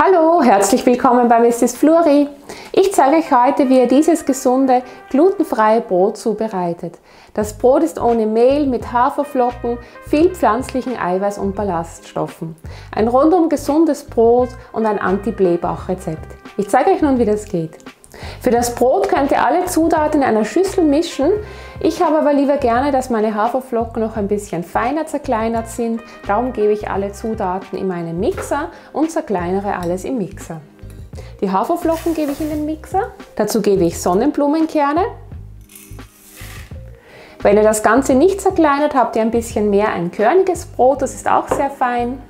Hallo, herzlich willkommen bei Mrs. Flury. Ich zeige euch heute, wie ihr dieses gesunde, glutenfreie Brot zubereitet. Das Brot ist ohne Mehl, mit Haferflocken, viel pflanzlichen Eiweiß und Ballaststoffen. Ein rundum gesundes Brot und ein Anti-Blähbauch-Rezept. Ich zeige euch nun, wie das geht. Für das Brot könnt ihr alle Zutaten in einer Schüssel mischen. Ich habe aber lieber gerne, dass meine Haferflocken noch ein bisschen feiner zerkleinert sind. Darum gebe ich alle Zutaten in meinen Mixer und zerkleinere alles im Mixer. Die Haferflocken gebe ich in den Mixer. Dazu gebe ich Sonnenblumenkerne. Wenn ihr das Ganze nicht zerkleinert, habt ihr ein bisschen mehr ein körniges Brot. Das ist auch sehr fein.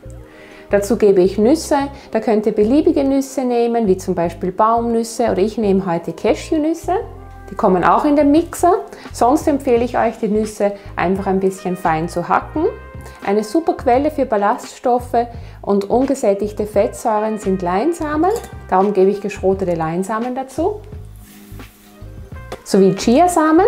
Dazu gebe ich Nüsse, da könnt ihr beliebige Nüsse nehmen, wie zum Beispiel Baumnüsse oder ich nehme heute Cashewnüsse. Die kommen auch in den Mixer. Sonst empfehle ich euch, die Nüsse einfach ein bisschen fein zu hacken. Eine super Quelle für Ballaststoffe und ungesättigte Fettsäuren sind Leinsamen. Darum gebe ich geschrotete Leinsamen dazu. Sowie Chiasamen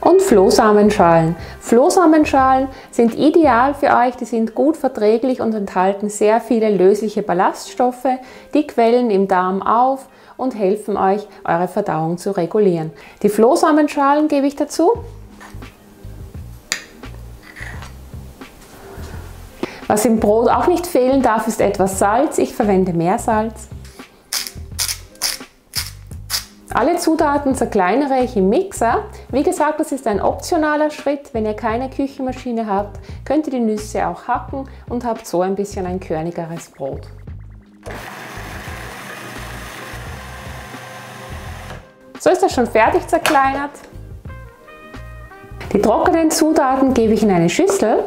und Flohsamenschalen. Flohsamenschalen sind ideal für euch, die sind gut verträglich und enthalten sehr viele lösliche Ballaststoffe, die quellen im Darm auf und helfen euch, eure Verdauung zu regulieren. Die Flohsamenschalen gebe ich dazu. Was im Brot auch nicht fehlen darf, ist etwas Salz. Ich verwende Meersalz. Alle Zutaten zerkleinere ich im Mixer. Wie gesagt, das ist ein optionaler Schritt. Wenn ihr keine Küchenmaschine habt, könnt ihr die Nüsse auch hacken und habt so ein bisschen ein körnigeres Brot. So ist das schon fertig zerkleinert. Die trockenen Zutaten gebe ich in eine Schüssel.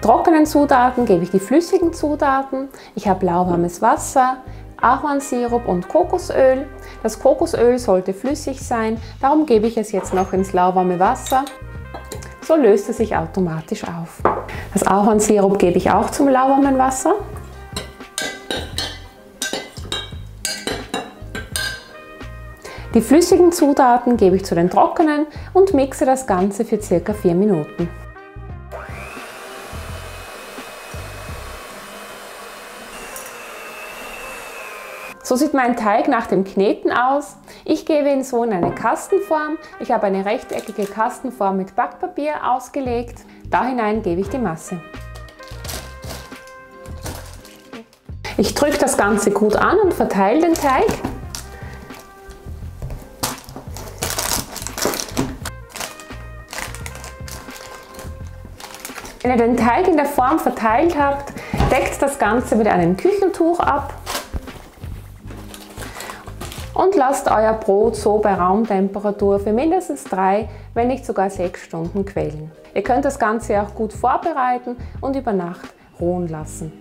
Trockenen Zutaten gebe ich die flüssigen Zutaten. Ich habe lauwarmes Wasser, Ahornsirup und Kokosöl. Das Kokosöl sollte flüssig sein, darum gebe ich es jetzt noch ins lauwarme Wasser. So löst es sich automatisch auf. Das Ahornsirup gebe ich auch zum lauwarmen Wasser. Die flüssigen Zutaten gebe ich zu den trockenen und mixe das Ganze für ca. 4 Minuten. So sieht mein Teig nach dem Kneten aus. Ich gebe ihn so in eine Kastenform. Ich habe eine rechteckige Kastenform mit Backpapier ausgelegt. Da hinein gebe ich die Masse. Ich drücke das Ganze gut an und verteile den Teig. Wenn ihr den Teig in der Form verteilt habt, deckt das Ganze mit einem Küchentuch ab. Und lasst euer Brot so bei Raumtemperatur für mindestens 3, wenn nicht sogar 6 Stunden quellen. Ihr könnt das Ganze auch gut vorbereiten und über Nacht ruhen lassen.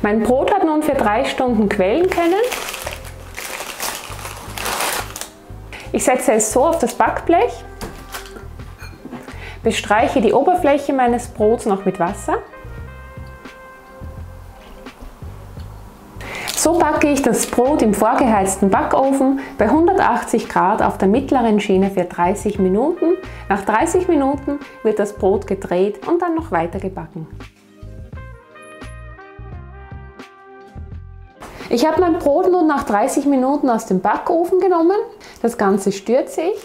Mein Brot hat nun für 3 Stunden quellen können. Ich setze es so auf das Backblech, bestreiche die Oberfläche meines Brots noch mit Wasser. So backe ich das Brot im vorgeheizten Backofen bei 180 Grad auf der mittleren Schiene für 30 Minuten. Nach 30 Minuten wird das Brot gedreht und dann noch weiter gebacken. Ich habe mein Brot nun nach 30 Minuten aus dem Backofen genommen. Das Ganze stürze ich.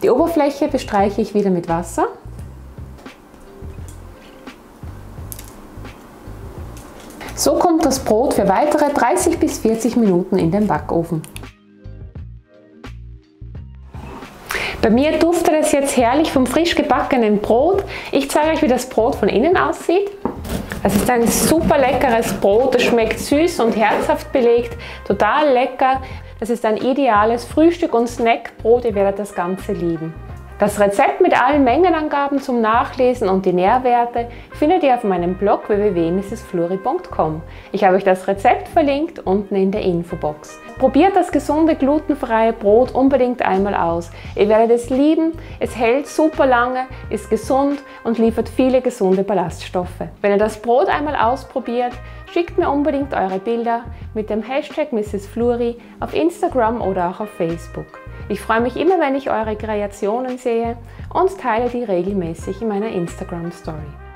Die Oberfläche bestreiche ich wieder mit Wasser. So kommt das Brot für weitere 30 bis 40 Minuten in den Backofen. Bei mir duftet es jetzt herrlich vom frisch gebackenen Brot. Ich zeige euch, wie das Brot von innen aussieht. Es ist ein super leckeres Brot, es schmeckt süß und herzhaft belegt, total lecker. Das ist ein ideales Frühstück- und Snackbrot, ihr werdet das Ganze lieben. Das Rezept mit allen Mengenangaben zum Nachlesen und die Nährwerte findet ihr auf meinem Blog www.mrsflury.com. Ich habe euch das Rezept verlinkt unten in der Infobox. Probiert das gesunde glutenfreie Brot unbedingt einmal aus. Ihr werdet es lieben, es hält super lange, ist gesund und liefert viele gesunde Ballaststoffe. Wenn ihr das Brot einmal ausprobiert, Schickt mir unbedingt eure Bilder mit dem Hashtag Mrs. Flury auf Instagram oder auch auf Facebook. Ich freue mich immer, wenn ich eure Kreationen sehe und teile die regelmäßig in meiner Instagram-Story.